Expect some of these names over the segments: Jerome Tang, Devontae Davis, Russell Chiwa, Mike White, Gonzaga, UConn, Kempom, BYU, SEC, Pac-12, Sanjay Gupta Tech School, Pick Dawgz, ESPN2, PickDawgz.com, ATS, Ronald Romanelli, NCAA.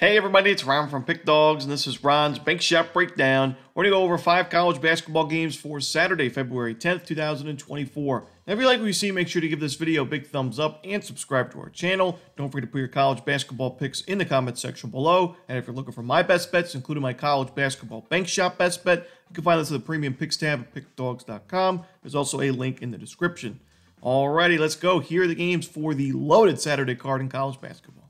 Hey everybody, it's Ron from Pick Dawgz, and this is Ron's Bank Shop Breakdown. We're going to go over 5 college basketball games for Saturday, February 10th, 2024. Now, if you like what you see, make sure to give this video a big thumbs up and subscribe to our channel. Don't forget to put your college basketball picks in the comments section below. And if you're looking for my best bets, including my college basketball bank shop best bet, you can find this in the premium picks tab at PickDawgz.com. There's also a link in the description. Alrighty, let's go. Here are the games for the loaded Saturday card in college basketball.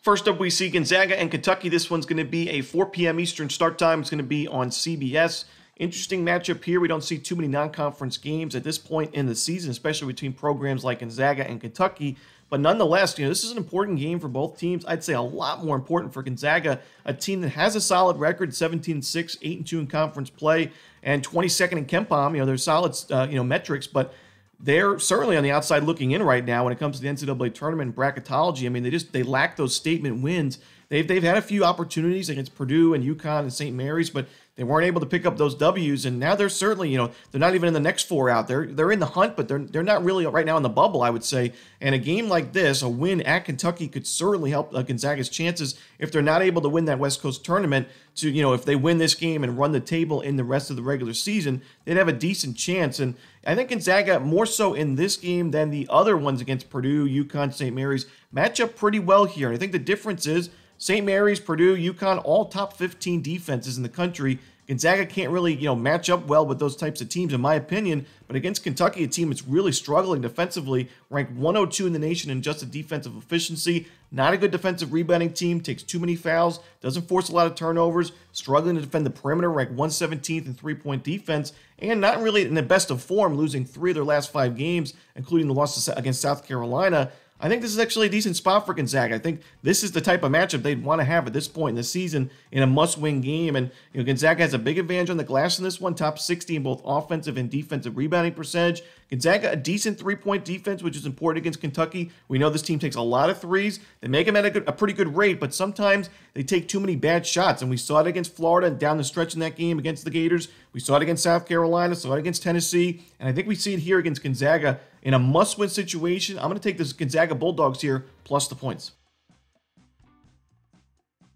First up, we see Gonzaga and Kentucky. This one's going to be a 4 p.m. Eastern start time. It's going to be on CBS. Interesting matchup here. We don't see too many non-conference games at this point in the season, especially between programs like Gonzaga and Kentucky. But nonetheless, this is an important game for both teams. I'd say a lot more important for Gonzaga, a team that has a solid record, 17-6, 8-2 in conference play, and 22nd in Kempom. They're solid, metrics, but they're certainly on the outside looking in right now when it comes to the NCAA tournament and bracketology. They lack those statement wins. They've had a few opportunities against Purdue and UConn and St. Mary's, but they weren't able to pick up those W's. And now they're certainly, they're not even in the next 4 out. They're in the hunt, but they're not really right now in the bubble, I would say. And a game like this, a win at Kentucky, could certainly help Gonzaga's chances if they're not able to win that West Coast tournament. To if they win this game and run the table in the rest of the regular season, they'd have a decent chance. And I think Gonzaga, more so in this game than the other ones against Purdue, UConn, St. Mary's, match up pretty well here. And I think the difference is St. Mary's, Purdue, UConn, all top 15 defenses in the country. Gonzaga can't really, match up well with those types of teams, in my opinion. But against Kentucky, a team that's really struggling defensively, ranked 102 in the nation in adjusted defensive efficiency, not a good defensive rebounding team, takes too many fouls, doesn't force a lot of turnovers, struggling to defend the perimeter, ranked 117th in three-point defense, and not really in the best of form, losing 3 of their last 5 games, including the loss against South Carolina. I think this is actually a decent spot for Gonzaga. I think this is the type of matchup they'd want to have at this point in the season in a must-win game. And Gonzaga has a big advantage on the glass in this one, top 60 in both offensive and defensive rebounding percentage. Gonzaga, a decent three-point defense, which is important against Kentucky. We know this team takes a lot of threes. They make them at a pretty good rate, but sometimes they take too many bad shots. And we saw it against Florida and down the stretch in that game against the Gators. We saw it against South Carolina, saw it against Tennessee. And I think we see it here against Gonzaga. In a must-win situation, I'm going to take this Gonzaga Bulldogs here, plus the points.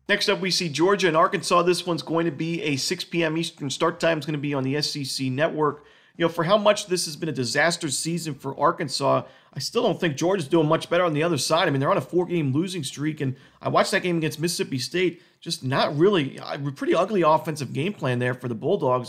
Next up, we see Georgia and Arkansas. This one's going to be a 6 p.m. Eastern start time. It's going to be on the SEC Network. For how much this has been a disaster season for Arkansas, I still don't think Georgia's doing much better on the other side. They're on a 4-game losing streak, and I watched that game against Mississippi State. Just not really, a pretty ugly offensive game plan there for the Bulldogs.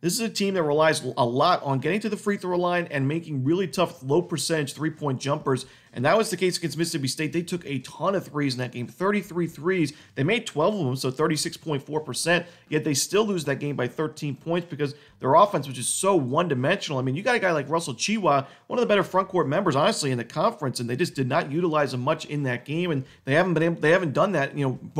This is a team that relies a lot on getting to the free throw line and making really tough, low-percentage three-point jumpers, and that was the case against Mississippi State. They took a ton of threes in that game, 33 threes. They made 12 of them, so 36.4%, yet they still lose that game by 13 points because their offense was just so one-dimensional. You got a guy like Russell Chiwa, one of the better frontcourt members, honestly, in the conference, and they just did not utilize him much in that game, and they haven't done that,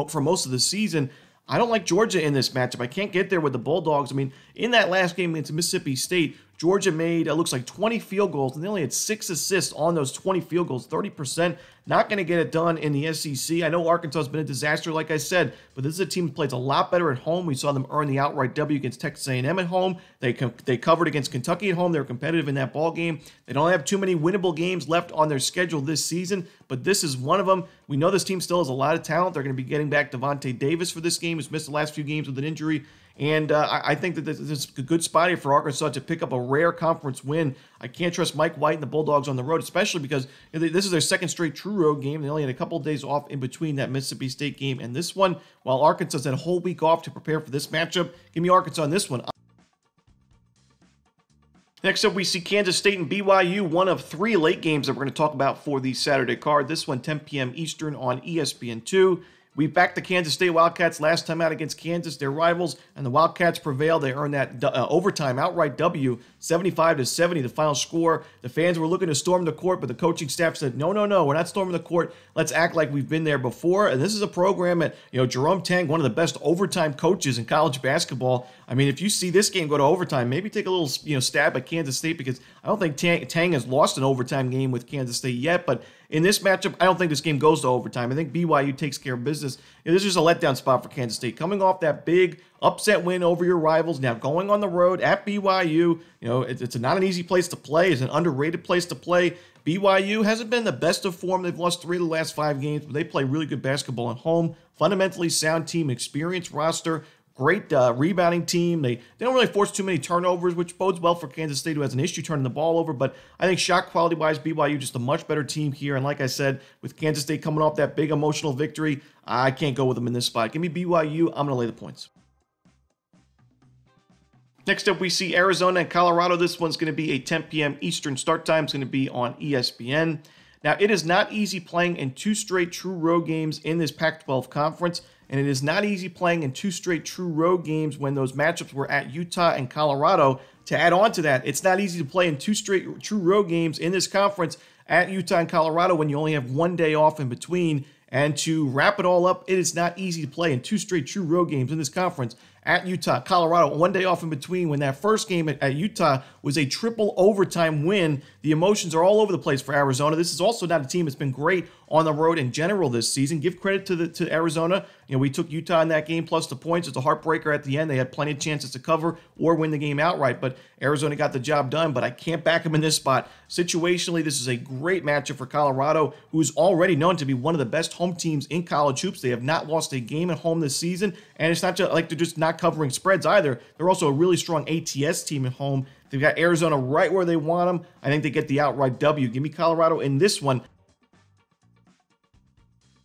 for most of the season. I don't like Georgia in this matchup. I can't get there with the Bulldogs. In that last game against Mississippi State, Georgia made, it looks like, 20 field goals, and they only had 6 assists on those 20 field goals, 30%. Not going to get it done in the SEC. I know Arkansas has been a disaster, like I said, but this is a team that plays a lot better at home. We saw them earn the outright W against Texas A&M at home. They covered against Kentucky at home. They were competitive in that ball game. They don't have too many winnable games left on their schedule this season, but this is one of them. We know this team still has a lot of talent. They're going to be getting back Devontae Davis for this game, who's missed the last few games with an injury. And I think that this is a good spot here for Arkansas to pick up a rare conference win. I can't trust Mike White and the Bulldogs on the road, especially because this is their 2nd straight true road game. They only had a couple of days off in between that Mississippi State game and this one. While Arkansas had a whole week off to prepare for this matchup, give me Arkansas in this one. Next up, we see Kansas State and BYU, one of 3 late games that we're going to talk about for the Saturday card. This one, 10 p.m. Eastern on ESPN2. We backed the Kansas State Wildcats last time out against Kansas, their rivals, and the Wildcats prevailed. They earned that overtime outright W, 75-70, the final score. The fans were looking to storm the court, but the coaching staff said, no, we're not storming the court. Let's act like we've been there before. And this is a program that, Jerome Tang, one of the best overtime coaches in college basketball. If you see this game go to overtime, maybe take a little, stab at Kansas State, because I don't think Tang has lost an overtime game with Kansas State yet, but In this matchup, I don't think this game goes to overtime. I think BYU takes care of business. And this is a letdown spot for Kansas State. Coming off that big upset win over your rivals, now going on the road at BYU, it's not an easy place to play. It's an underrated place to play. BYU hasn't been the best of form. They've lost 3 of the last 5 games, but they play really good basketball at home. Fundamentally sound team, experienced roster, great rebounding team. They don't really force too many turnovers, which bodes well for Kansas State, who has an issue turning the ball over. But I think shot quality-wise, BYU just a much better team here. And like I said, with Kansas State coming off that big emotional victory, I can't go with them in this spot. Give me BYU. I'm going to lay the points. Next up, we see Arizona and Colorado. This one's going to be a 10 p.m. Eastern start time. It's going to be on ESPN. Now, it is not easy playing in 2 straight true road games in this Pac-12 conference, and it is not easy playing in 2 straight true road games when those matchups were at Utah and Colorado. To add on to that, it's not easy to play in 2 straight true road games in this conference at Utah and Colorado when you only have 1 day off in between. And to wrap it all up, it is not easy to play in 2 straight true road games in this conference at Utah, Colorado, 1 day off in between, when that first game at Utah was a triple overtime win. The emotions are all over the place for Arizona. This is also not a team that's been great on the road in general this season. Give credit to Arizona. We took Utah in that game plus the points. It's a heartbreaker at the end. They had plenty of chances to cover or win the game outright, but Arizona got the job done, but I can't back them in this spot. Situationally, this is a great matchup for Colorado, who's already known to be one of the best home teams in college hoops. They have not lost a game at home this season, and it's not just like they're just not covering spreads either. They're also a really strong ATS team at home. They've got Arizona right where they want them. I think they get the outright W. Give me Colorado in this one.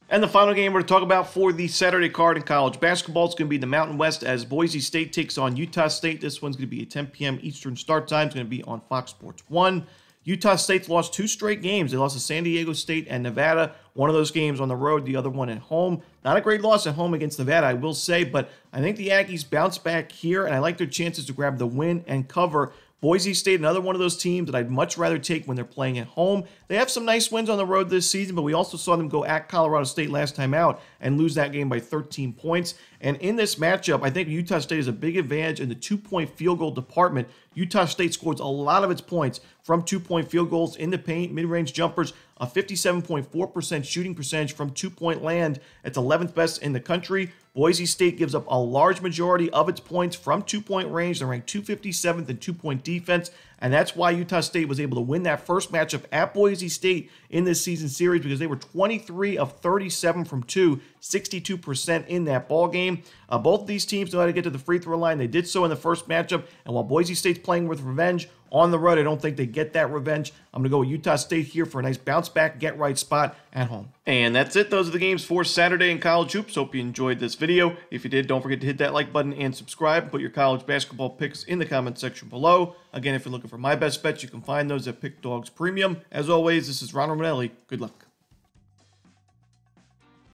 And the final game we're going to talk about for the Saturday card in college basketball is going to be the Mountain West as Boise State takes on Utah State. This one's going to be a 10 p.m. Eastern start time. It's going to be on Fox Sports 1. Utah State's lost 2 straight games. They lost to San Diego State and Nevada. One of those games on the road, the other one at home. Not a great loss at home against Nevada, I will say, but I think the Aggies bounce back here, and I like their chances to grab the win and cover. Boise State, another one of those teams that I'd much rather take when they're playing at home. They have some nice wins on the road this season, but we also saw them go at Colorado State last time out and lose that game by 13 points. And in this matchup, I think Utah State is a big advantage in the two-point field goal department. Utah State scores a lot of its points from two-point field goals in the paint, mid-range jumpers, a 57.4% shooting percentage from two-point land. It's 11th best in the country. Boise State gives up a large majority of its points from two-point range. They're ranked 257th in two-point defense, and that's why Utah State was able to win that first matchup at Boise State in this season series, because they were 23 of 37 from two, 62% in that ball game. Both these teams know how to get to the free throw line. They did so in the first matchup, and while Boise State's playing with revenge on the road, I don't think they get that revenge. I'm going to go with Utah State here for a nice bounce-back, get-right spot at home. And that's it. Those are the games for Saturday in college hoops. Hope you enjoyed this video. If you did, don't forget to hit that like button and subscribe. Put your college basketball picks in the comment section below. Again, if you're looking for my best bets, you can find those at Pick Dawgz Premium. As always, this is Ronald Romanelli. Good luck.